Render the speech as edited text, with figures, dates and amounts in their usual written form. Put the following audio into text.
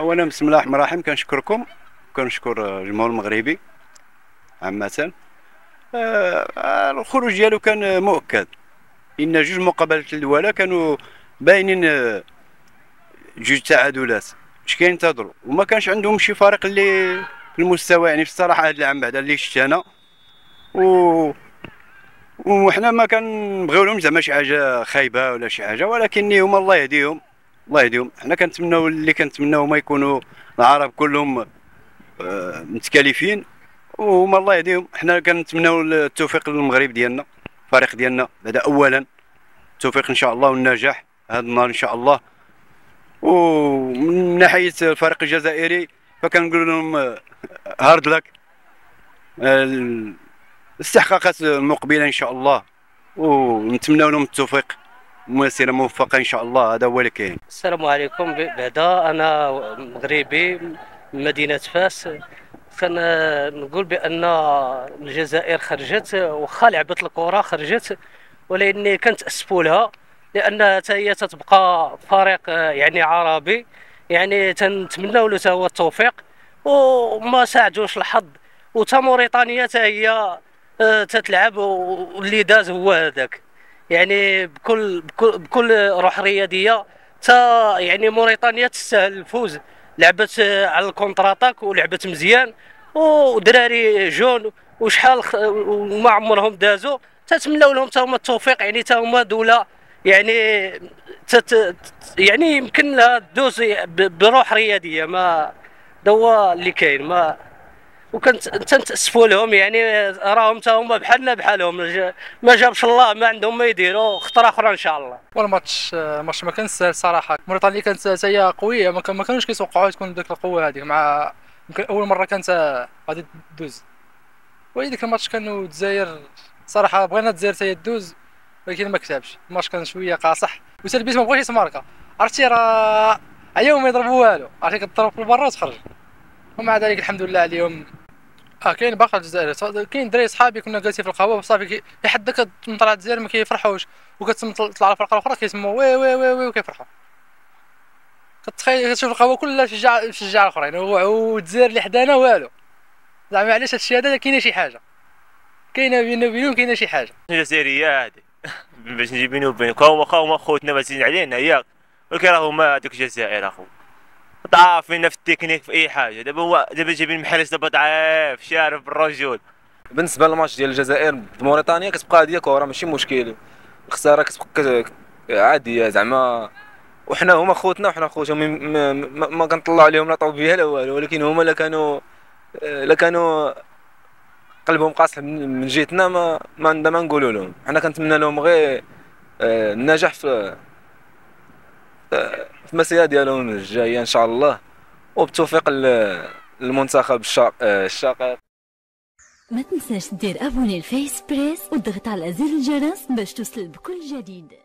اولا بسم الله الرحمن الرحيم كنشكركم وكنشكر الجمهور المغربي عامه. الخروج ديالو كان مؤكد، ان جوج مقابلات الاولى كانوا باينين جوج تعادلات اش كينتظروا، وما كانش عندهم شي فريق اللي في المستوى. يعني في الصراحه هذا العام بعدا اللي شفت انا وحنا ما كنبغيو لهم زعما شي حاجه خايبه ولا شي حاجه، ولكن هما الله يهديهم الله يهديهم. حنا كنتمناو اللي كنتمناو ما يكونوا العرب كلهم متكلفين، وهما الله يهديهم. حنا كنتمناو التوفيق للمغرب ديالنا، الفريق ديالنا بعدا اولا التوفيق ان شاء الله والنجاح هذا النهار ان شاء الله. ومن ناحيه الفريق الجزائري فكنقول لهم هارد لك، الاستحقاقات المقبله ان شاء الله، ونتمناو لهم التوفيق ومسيره موفقه ان شاء الله. هذا هو اللي كاين. السلام عليكم. بعدا انا مغربي من مدينه فاس، كنقول بان الجزائر خرجت وخا لعبت الكره خرجت، ولكن كنتاسفوا لها لان حتى هي تتبقى فريق يعني عربي، يعني تنتمناو له هو التوفيق وما ساعدوش الحظ. وتا موريتانيا حتى هي تتلعب واللي داز هو هذاك، يعني بكل روح رياضيه. تا يعني موريتانيا تستاهل الفوز، لعبت على الكونتراتاك ولعبت مزيان، ودراري جون وشحال وما عمرهم دازوا. تتمناو لهم تا هما التوفيق، يعني تا هما دوله يعني يعني يمكن لها تدوز بروح رياضيه. ما دوا اللي كاين ما وكنت تنتاسفوا لهم، يعني راهم تا هما بحالنا بحالهم، ما جابش الله ما عندهم ما يديروا خطره اخرى ان شاء الله. والماتش ما كانش سهل صراحه. موريتانيا كانت حتى هي قويه، ما كانوش كيتوقعوا تكون بديك القوه هذيك، مع يمكن اول مره كانت غادي تدوز. ولذلك الماتش كانوا الجزائر صراحه بغينا الجزائر حتى هي تدوز، ولكن ما كتبش. الماتش كان شويه قاصح، وسلبيت ما بغاش يتماركا. عرفتي راه عياو ما يضربوا والو، عرفتي كتضرب في البرا وتخرج. ومع ذلك الحمد لله اليوم كاين باقي الجزائر، كاين دراري صحابي كنا جالسين في القهوه صافي لحد داك طلع الجزائر ما كيفرحوش، وكتطلع الفرقه الاخرى كيسموا وي وي وي وي وكيفرحوا. كتخيل كتشوف القهوه كلها تشجع الاخرين، والجزائر اللي حدانا والو. زعما علاش هادشي هذا؟ كاينه شي حاجه كاينه بينهم، كاينه شي حاجه. الجزائريه هذه باش نجي بينو وبينك، هما خوتنا مازين علينا ياك، ولكن راهما هذوك الجزائر اخو ضعافين في التكنيك في اي حاجه. دابا جايبين محرز دابا ضعيف شارف بالرجول. بالنسبه للماتش ديال الجزائر موريتانيا كتبقى هذه كره ماشي مشكل، الخساره كتبقى عاديه زعما، وحنا هما خوتنا وحنا خوتهم ما كنطلعوا عليهم لا طوبيها لا والو، ولكن هما لا كانوا قلبهم قاصح من جهتنا ما نقولوا لهم. حنا كنتمنى لهم غير النجاح في المسيره ديالهم الجايه ان شاء الله، وبالتوفيق للمنتخب الشقيق. ما تنساش دير ابوني لفيس بريس وتضغط على زر الجرس باش توصل بكل جديد.